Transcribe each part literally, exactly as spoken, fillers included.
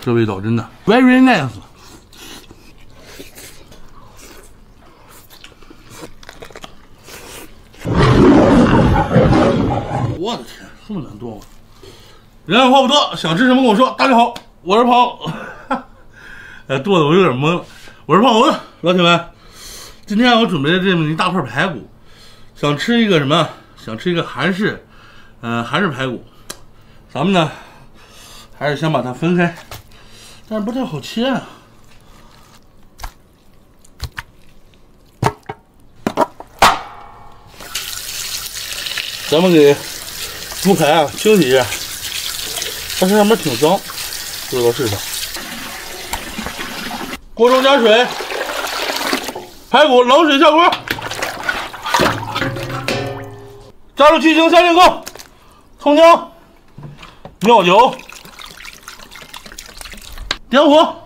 这味道真的 very nice。 我的天，这么难剁吗？人家话不多，想吃什么跟我说。大家好，我是胖，哎，剁的我有点懵了。我是胖猴子，老铁们，今天我准备了这么一大块排骨，想吃一个什么？想吃一个韩式，嗯、呃，韩式排骨。咱们呢，还是先把它分开，但是不太好切啊。 咱们给猪排啊清洗一下，它这上面挺脏，不知道是啥。锅中加水，排骨冷水下锅，加入七星三色豆、葱姜、料酒，点火。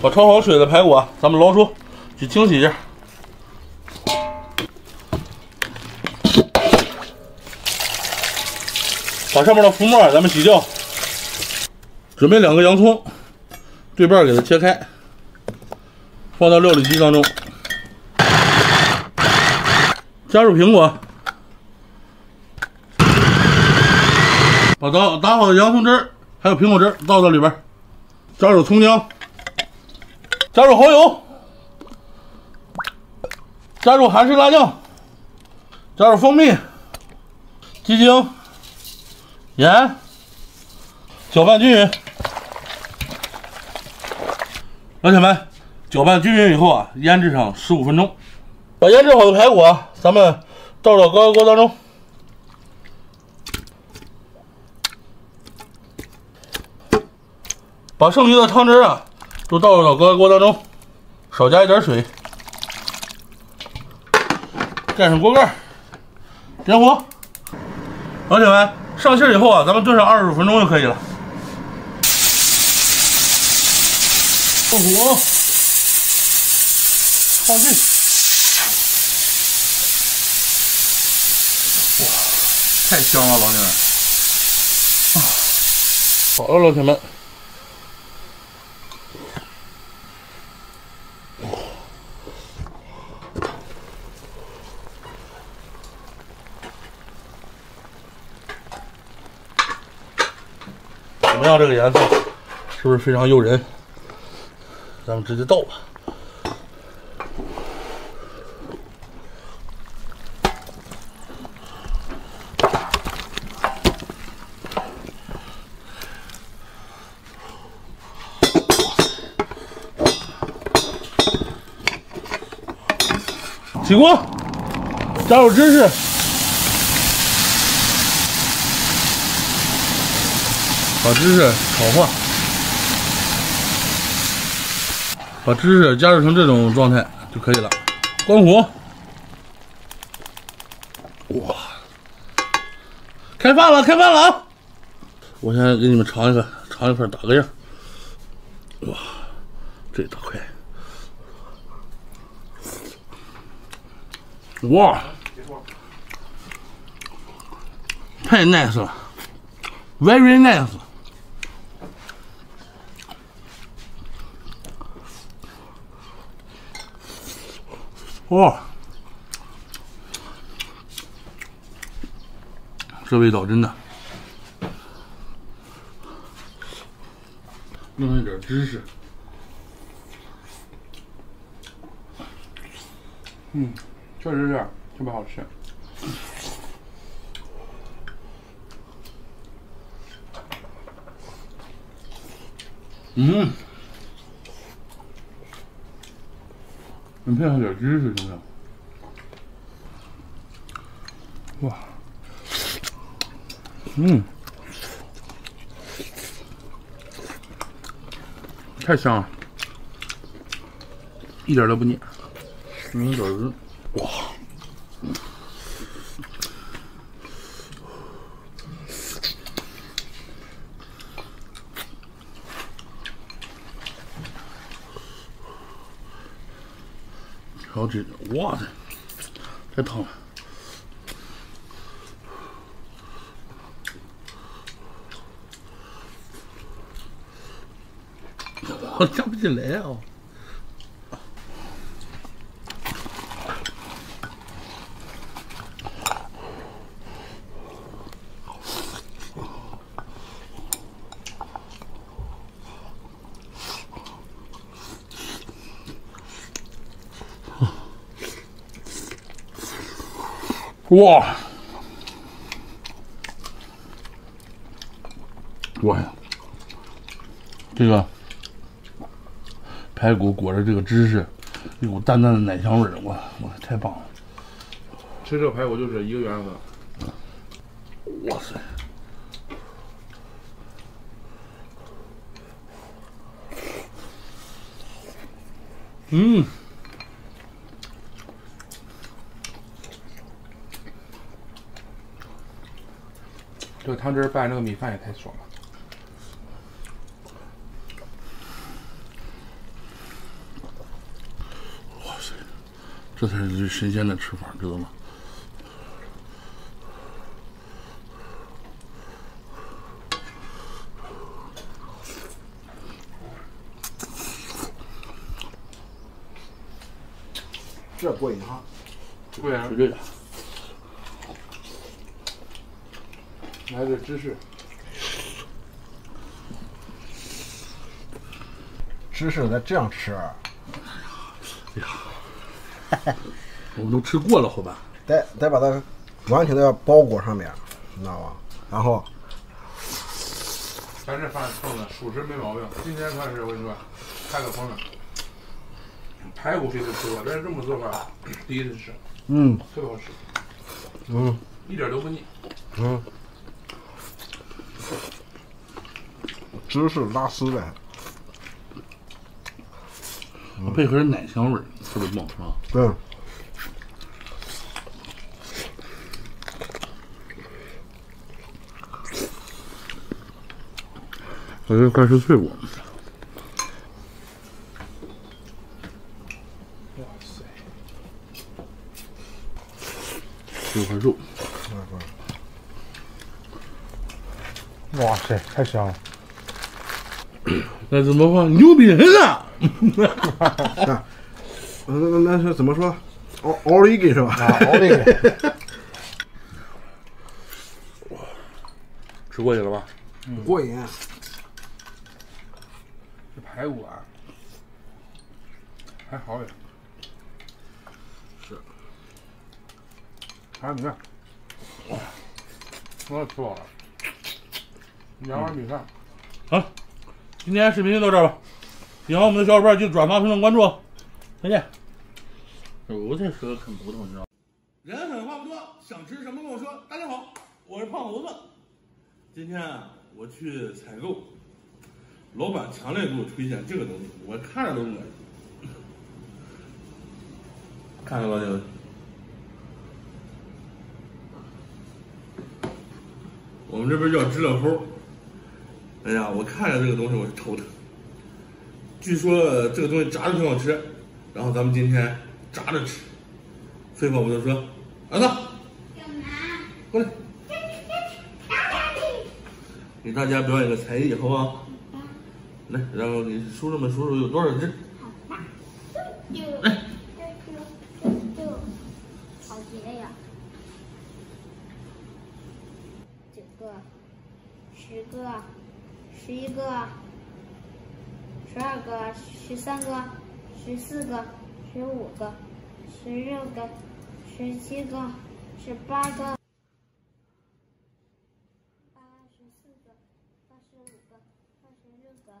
把焯好水的排骨啊，咱们捞出去清洗一下。把上面的浮沫咱们洗掉。准备两个洋葱，对半给它切开，放到料理机当中。加入苹果，把打打好的洋葱汁儿还有苹果汁儿倒到里边，加入葱姜。 加入蚝油，加入韩式辣酱，加入蜂蜜、鸡精、盐，搅拌均匀。老铁们，搅拌均匀以后啊，腌制上十五分钟。把腌制好的排骨啊，咱们倒到高压锅当中，把剩余的汤汁啊。 都倒入到高压锅当中，少加一点水，盖上锅盖，点火。老铁们，上气以后啊，咱们炖上二十五分钟就可以了。上火，放进。哇，太香了，老铁们！啊，好了，老铁们。 怎么样？这个颜色是不是非常诱人？咱们直接倒吧。起锅，加入芝士。 把芝士炒化，把芝士加热成这种状态就可以了。关火，哇，开饭了，开饭了啊！我先给你们尝一个，尝一块打个样。哇，这大块！哇，太 nice 了 ，very nice。 哇，这味道真的！弄上一点芝士，嗯，确实是特别好吃。嗯。 你配上点芝士行不行？哇，嗯，太香了，一点都不腻。嗯，饺子，哇，调制，哇塞，太烫了！我加不进来啊！ 哇！哇呀！这个排骨裹着这个芝士，一股淡淡的奶香味儿，哇哇，太棒了！吃这排骨就是一个原则。哇塞！嗯。 这个汤汁拌这个米饭也太爽了！哇塞，这才是最神仙的吃法，知道吗？这过瘾哈！对啊，绝对的。 来点芝士，芝士咱这样吃，哎呀，我们都吃过了，好吧？得得把它完全的包裹上面，你知道吧？然后，咱这饭蹭的属实没毛病。今天算是我跟你说，开个荤了。排骨谁都吃过，但是这么做法第一次吃，嗯，特别好吃，嗯，一点都不腻，嗯。 芝士拉丝呗，嗯、配合奶香味儿特别棒，是吧？对。我觉得快吃脆骨。哇塞！这块肉。哇塞，太香了！ 那怎么说？牛逼了！那那那是怎么说？奥奥利给是吧？啊，奥利给！吃过瘾了吧？嗯，过瘾。这排骨啊，还好点。是。还有米饭，我吃饱了。两碗米饭。好。 今天视频就到这儿吧，喜欢我们的小伙伴记得转发、评论、关注，再见。我这舌头啃骨头，你知道吗？人狠话不多，想吃什么跟我说。大家好，我是胖猴子。今天啊，我去采购，老板强烈给我推荐这个东西，我看着都恶心。看看老弟。 我们这边叫知了猴。 哎呀，我看着这个东西我就头疼。据说这个东西炸着挺好吃，然后咱们今天炸着吃。飞宝宝就说：“儿子，干嘛？过来，给大家表演个才艺，好不好？来，然后给叔叔们数数有多少只。来，好几个呀？九个，十个。” 十一个，十二个，十三个，十四个，十五个，十六个，十七个，十八个，八十四个，八十五个，八十六个，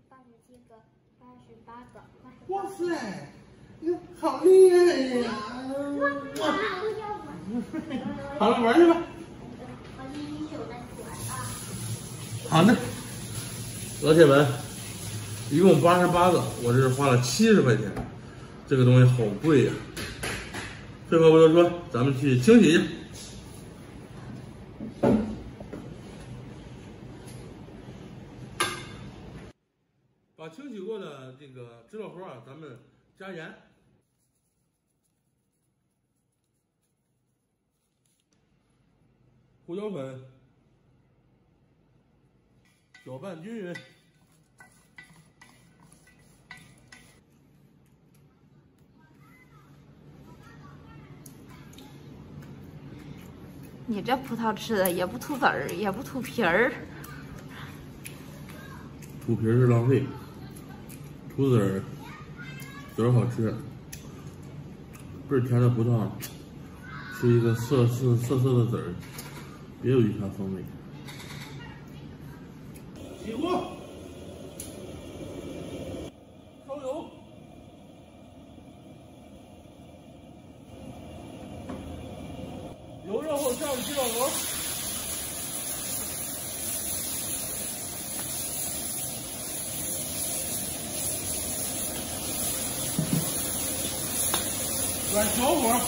八十七个，八十八个。哇塞，你好厉害呀！好了，玩去吧。好的。 老铁们，一共八十八个，我这是花了七十块钱，这个东西好贵呀、啊。这回我就说，咱们去清洗一下。把清洗过的这个知了猴啊，咱们加盐。胡椒粉，搅拌均匀。你这葡萄吃的也不吐籽儿，也不吐皮儿，吐皮儿是浪费，吐籽儿籽儿好吃，倍儿甜的葡萄。 是一个涩涩涩涩的籽儿，别有一番风味。起锅，烧油，油热后下入鸡爪螺，转小火。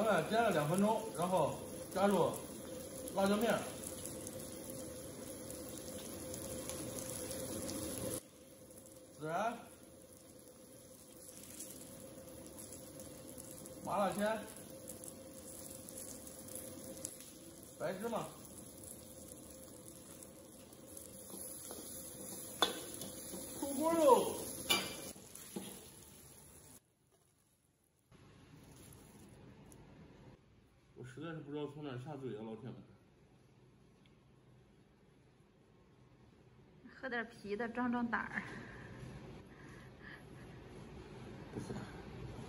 咱们煎了两分钟，然后加入辣椒面，孜然、麻辣鲜、白芝麻、出锅肉。 实在是不知道从哪下嘴啊，老铁们！喝点啤的壮壮胆儿。不喝。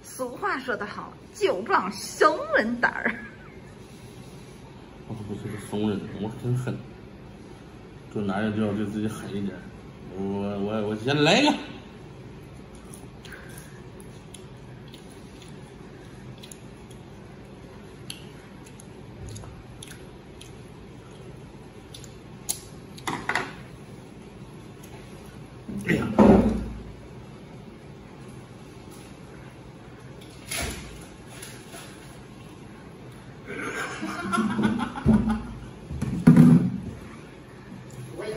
俗话说得好，酒壮怂人胆儿。我不是个怂人，我很狠。做男人就要对自己狠一点。我我我先来一个。 哎呀，我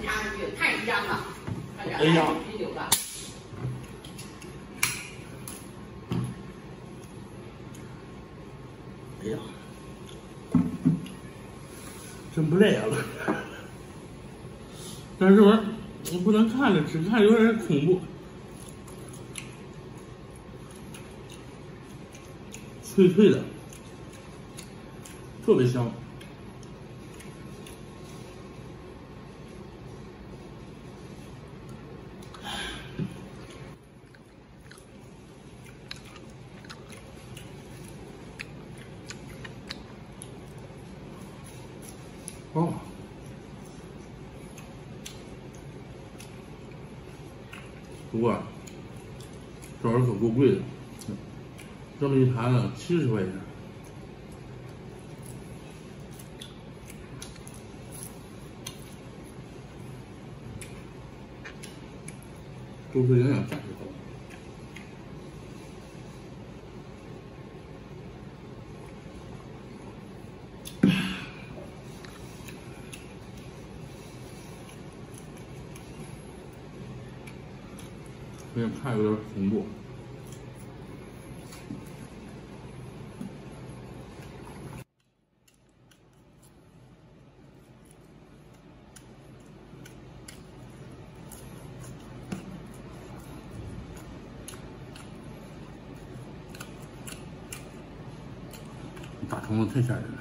加一句，太香了，哎呀，啤酒了。哎呀，真不累啊！但是我。 我不能看着吃，看有点恐怖。脆脆的，特别香。哦。 不过，枣儿可够贵的，这么一盘呢，七十块钱。都是营养价值高。有点看有点恐怖。大虫子太吓人了。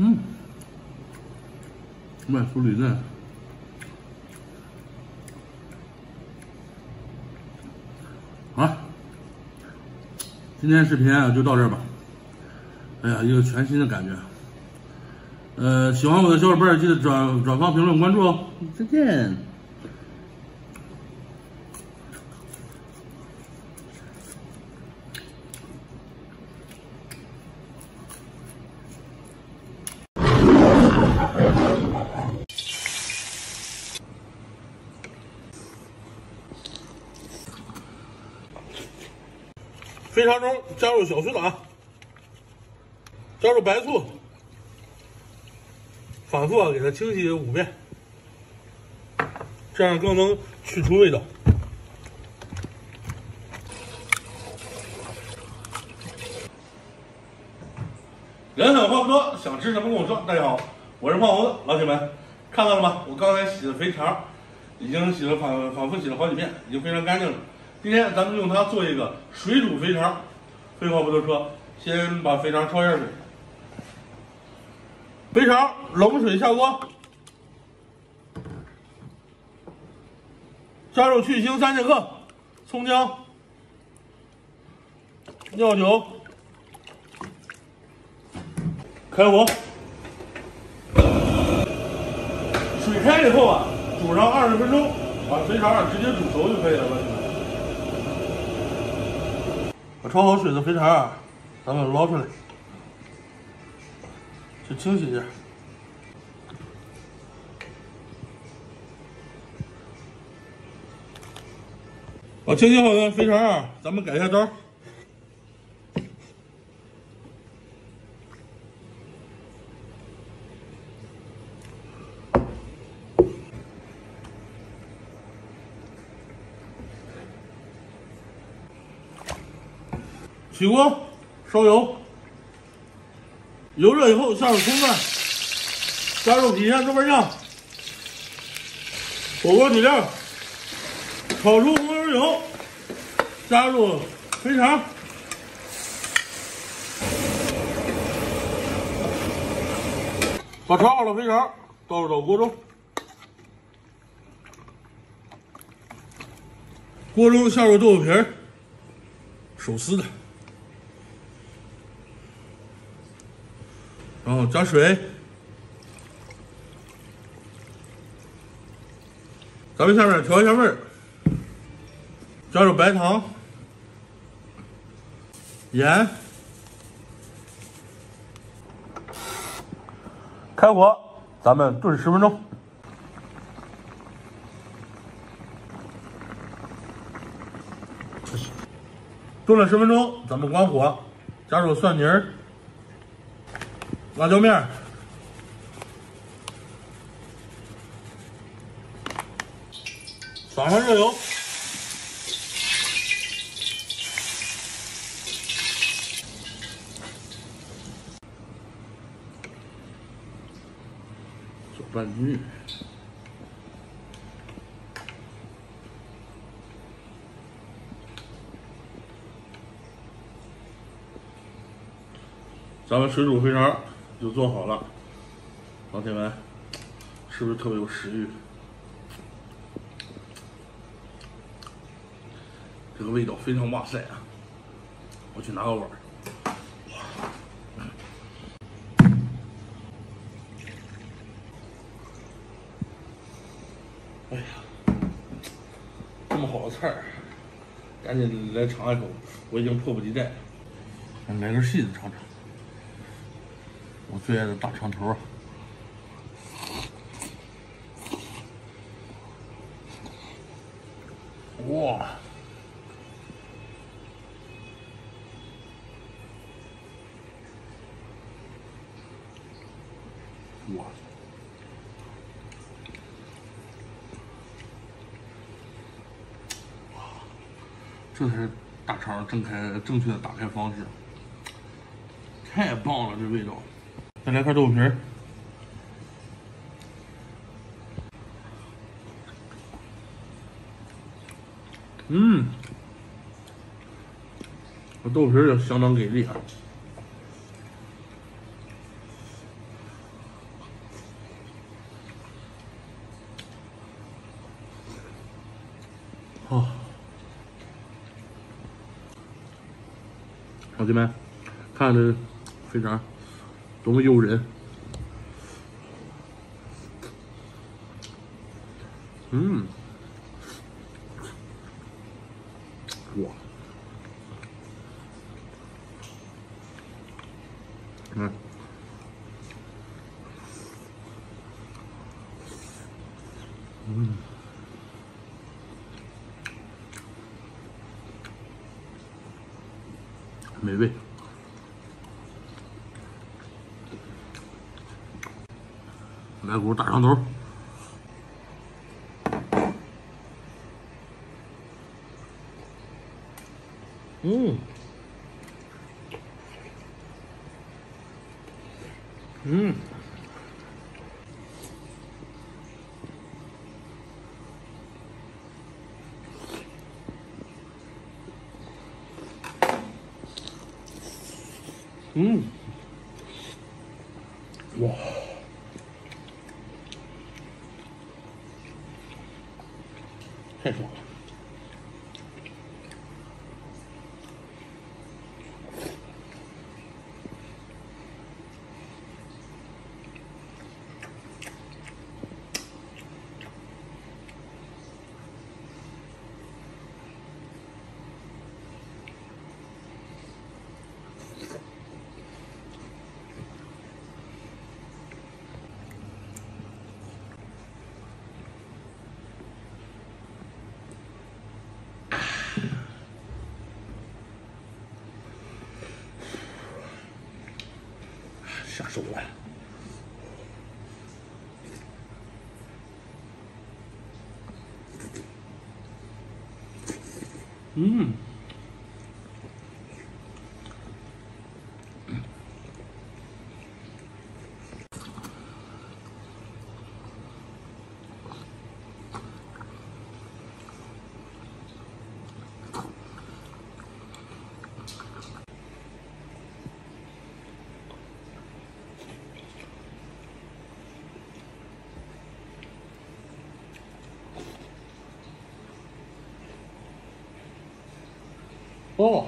음 정말 소리는好了，今天视频啊就到这儿吧。哎呀，一个全新的感觉。呃，喜欢我的小伙伴记得转转发、评论、关注哦。再见。飞茶中加入小苏打，加入白醋，反复啊给它清洗五遍，这样更能去除味道。人狠话不多，想吃什么跟我说。大家好，我是胖猴子，老铁们看到了吗？我刚才洗的肥肠，已经洗了反反复洗了好几遍，已经非常干净了。 今天咱们用它做一个水煮肥肠。废话不多说，先把肥肠焯一下水。肥肠冷水下锅，加入去腥三千克，葱姜、料酒，开火。水开以后啊，煮上二十分钟，把肥肠啊直接煮熟就可以了，兄弟们。 把焯好水的肥肠啊，咱们捞出来，去清洗一下。把清洗好的肥肠啊，咱们改一下刀。起锅烧油，油热以后下入葱段，加入郫县豆瓣酱、火锅底料，炒出红油以后，加入肥肠，把炒好的肥肠倒入到锅中，锅中下入豆腐皮儿，手撕的。 然后加水，咱们下面调一下味儿，加入白糖、盐，开火，咱们炖十分钟。炖了十分钟，咱们关火，加入蒜泥儿。 辣椒面，撒上热油，搅拌均匀。咱们水煮肥肠。 就做好了，老铁们，是不是特别有食欲？这个味道非常哇塞啊！我去拿个碗。哎呀，这么好的菜儿，赶紧来尝一口，我已经迫不及待了。来根细的尝尝。 我最爱的大肠头啊！哇，哇，哇，这才是大肠正开正确的打开方式，太棒了，这味道！ 再来块豆腐皮儿，嗯，这豆腐皮儿也相当给力啊！同学们，看着肥肠多么诱人！嗯，哇，嗯。 嗯，美味。来股大肠头，嗯，嗯。 嗯，哇，太爽了！下手了，嗯，哦，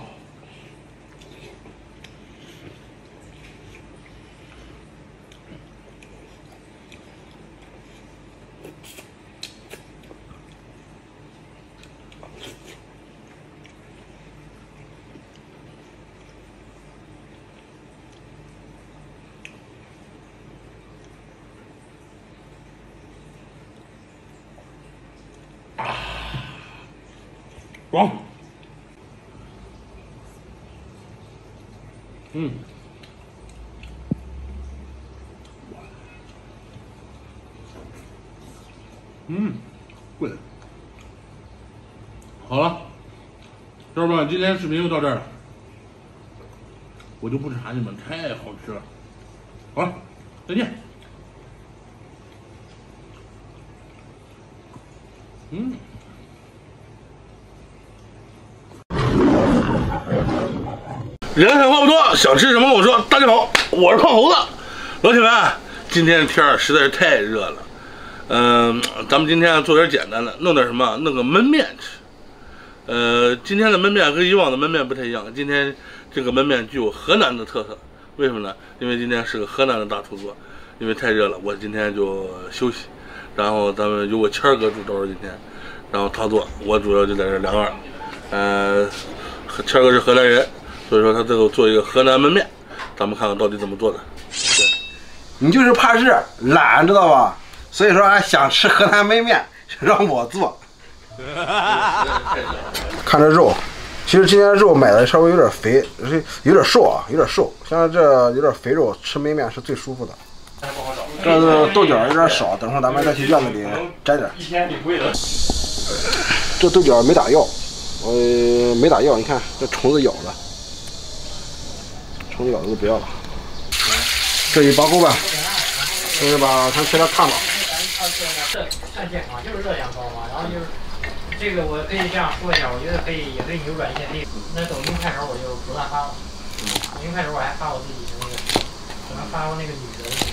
哇！ 嗯，嗯，贵。好了，小伙伴们，今天视频就到这儿了，我就不馋你们，太好吃了。好了，再见。嗯。 人狠话不多，想吃什么我说。大家好，我是胖猴子。老铁们，今天天儿实在是太热了，嗯、呃，咱们今天做点简单的，弄点什么，弄个焖面吃。呃，今天的焖面跟以往的焖面不太一样，今天这个焖面具有河南的特色。为什么呢？因为今天是个河南的大厨做，因为太热了，我今天就休息。然后咱们由我谦儿哥主刀今天，然后他做，我主要就在这凉拌。呃，谦儿哥是河南人。 所以说他最后做一个河南焖面，咱们看看到底怎么做的。对，你就是怕热懒，知道吧？所以说俺想吃河南焖面，让我做。看这肉，其实今天肉买的稍微有点肥，有点瘦啊，有点瘦。像这有点肥肉，吃焖面是最舒服的。这个豆角有点少，等会儿咱们再去院子里摘点。一天挺贵的。这豆角没打药，呃，没打药，你看这虫子咬了。 虫子咬的就不要了，这一八够吧，就是把咱切点烫了。这看健康就是热量高嘛，然后就是这个我可以这样说一下，我觉得可以也可以扭转一些历史。那抖音快手我就不乱发了，抖音快手我还发我自己的那个，可能发过那个女的。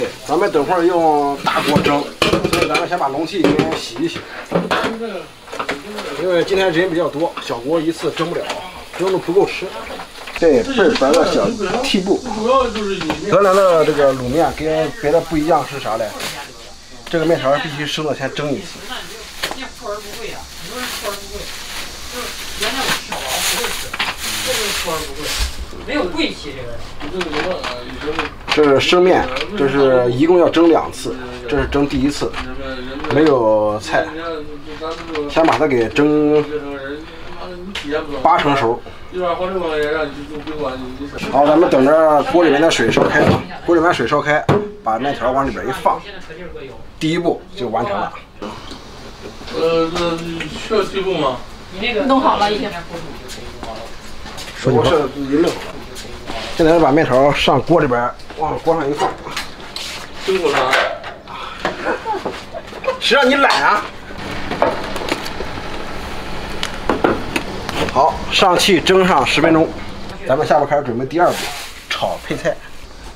对，咱们等会儿用大锅蒸，所以咱们先把容器先洗一洗。嗯因为今天人比较多，小锅一次蒸不了，蒸的不够吃。对，倍儿白的小屉布。德兰的这个卤面跟别的不一样是啥嘞？这个面条必须生的先蒸一次。那富而不贵呀，很多人富而不贵，就是原来我吃不着，不会吃，这就是富而不贵，没有贵气这个人。这是生面，这是一共要蒸两次，这是蒸第一次，没有菜，先把它给蒸八成熟。好，咱们等着锅里面的水烧开吧，锅里面水烧开，把面条往里边一放，第一步就完成了。呃，那需要第一步吗？你那个弄好了已经。说你是一愣。现在把面条上锅里边，往锅上一放。真够长。谁让你懒啊？好，上气蒸上十分钟。咱们下边开始准备第二步，炒配菜。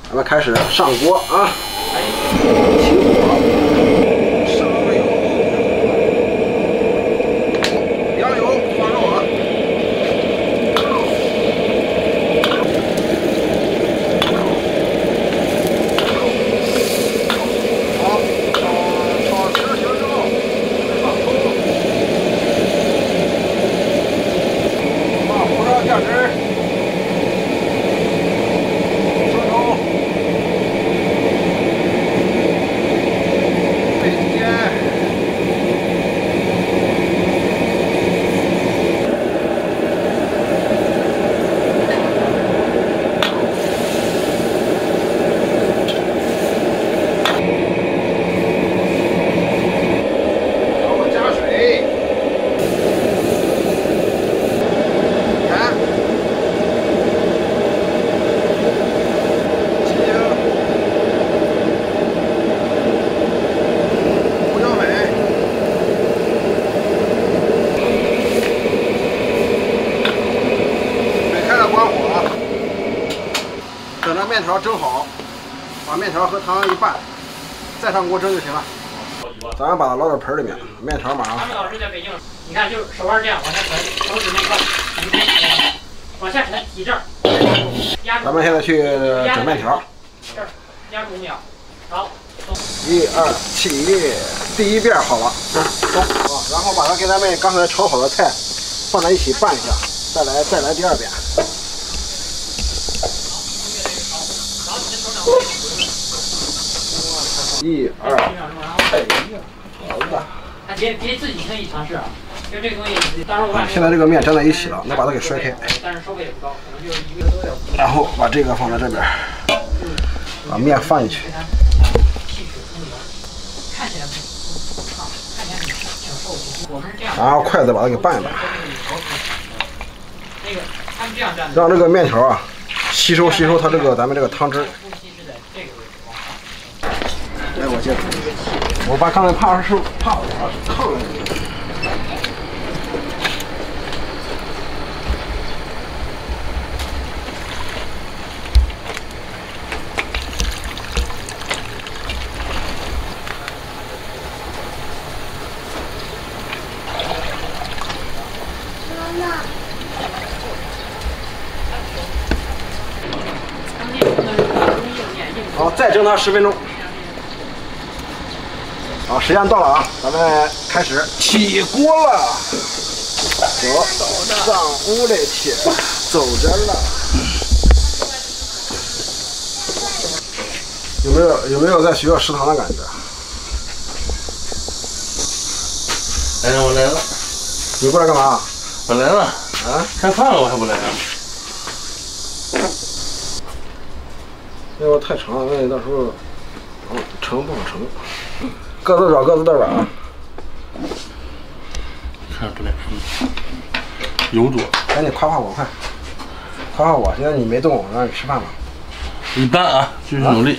咱们开始上锅啊，起火，上油，凉油放肉啊。好，炒炒成之后，放葱油，放红烧酱汁。 面条蒸好，把面条和汤一拌，再上锅蒸就行了。咱把它捞到盆里面，面条马上。他们老是在北京，你看就是手腕这样往下沉，手指那块往下沉，提这儿。咱们现在去整面条。这儿压住五秒，好。一二起，第一遍好了，走啊！然后把它跟咱们刚才炒好的菜放在一起拌一下，再来再来第二遍。 一二，哎呀，好了！哎，别别自己轻易尝试啊，因为这个东西，当然我现在这个面粘在一起了，那把它给摔开。但是收费也不高，可能就是一个多点。然后把这个放在这边，把面放进去。然后筷子把它给拌一拌。让这个面条啊，吸收吸收它这个咱们这个汤汁。 来，我接着。我爸刚才怕是怕我炕了。妈妈。好，再蒸它十分钟。 好，时间到了啊，咱们开始起锅了。走，上屋里去，走着了。有没有有没有在学校食堂的感觉？哎呀，我来了。你过来干嘛？我来了。啊？看饭了，我还不来啊？要不太长了，万一到时候，嗯，盛不好盛。 各自找各自的碗啊！看不来，油煮。赶紧夸夸我，快！夸夸我！现在你没动，我让你吃饭吧。一般啊，继续努力。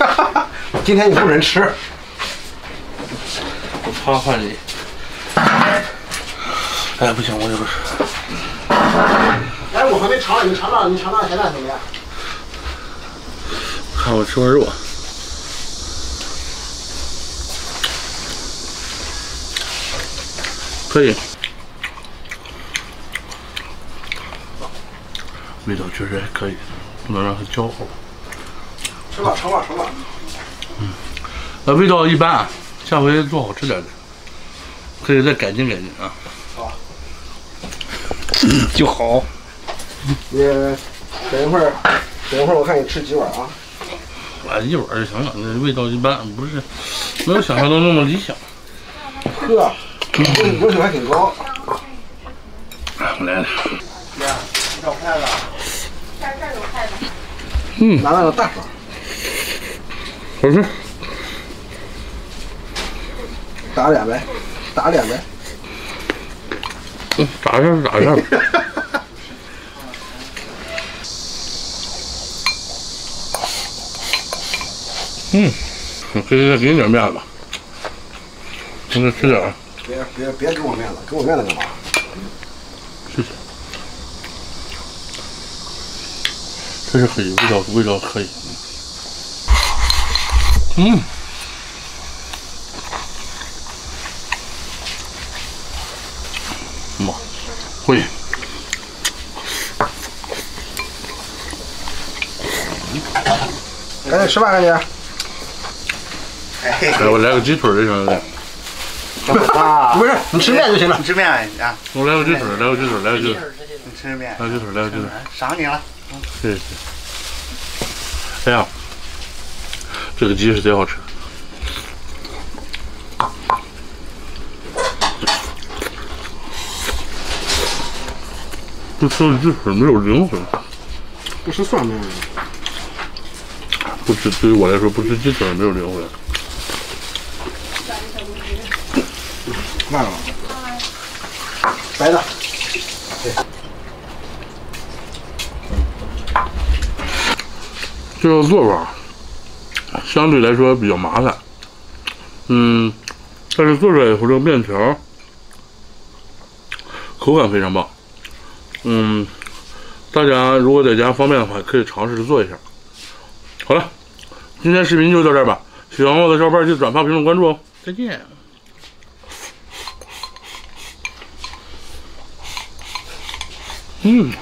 啊、今天你不准吃。我夸夸你。哎，不行，我也不吃。哎，我还没尝呢，你尝尝，你尝尝咸淡怎么样？看我吃块肉。 可以，味道确实还可以，不能让它焦糊。吃吧，吃吧，吃吧。嗯，那味道一般啊，下回做好吃点的，可以再改进改进啊。好，嗯、就好。你等一会儿，等一会儿我看你吃几碗啊？啊，一碗就行了，那味道一般，不是没有想象中那么理想。呵，你要求还挺高。我来了。姐，你找筷子。这儿这儿有筷子。嗯，拿那个大勺。好吃。打脸呗，打脸呗。嗯，打一下，打一下。嗯，我可以再给你点面子，现在吃点儿。别别别给我面子，给我面子干嘛？谢谢。这是可以，味道味道可以。嗯。妈，会。赶紧吃吧，赶紧。 哎，我来个鸡腿就行了。不是，你吃面就行了。你吃面啊！我来个鸡腿，来个鸡腿，来个鸡腿。你吃面。来鸡腿，来个鸡腿。赏你了。谢谢。哎呀，这个鸡是贼好吃。不吃鸡腿没有灵魂。不吃蒜没有灵魂。不吃，对于我来说，不吃鸡腿没有灵魂。 慢了，白的，对，这个做法相对来说比较麻烦，嗯，但是做出来以后，这个面条口感非常棒，嗯，大家如果在家方便的话，可以尝试做一下。好了，今天视频就到这儿吧，喜欢我的小伙伴记得转发、评论、关注哦，再见。 嗯。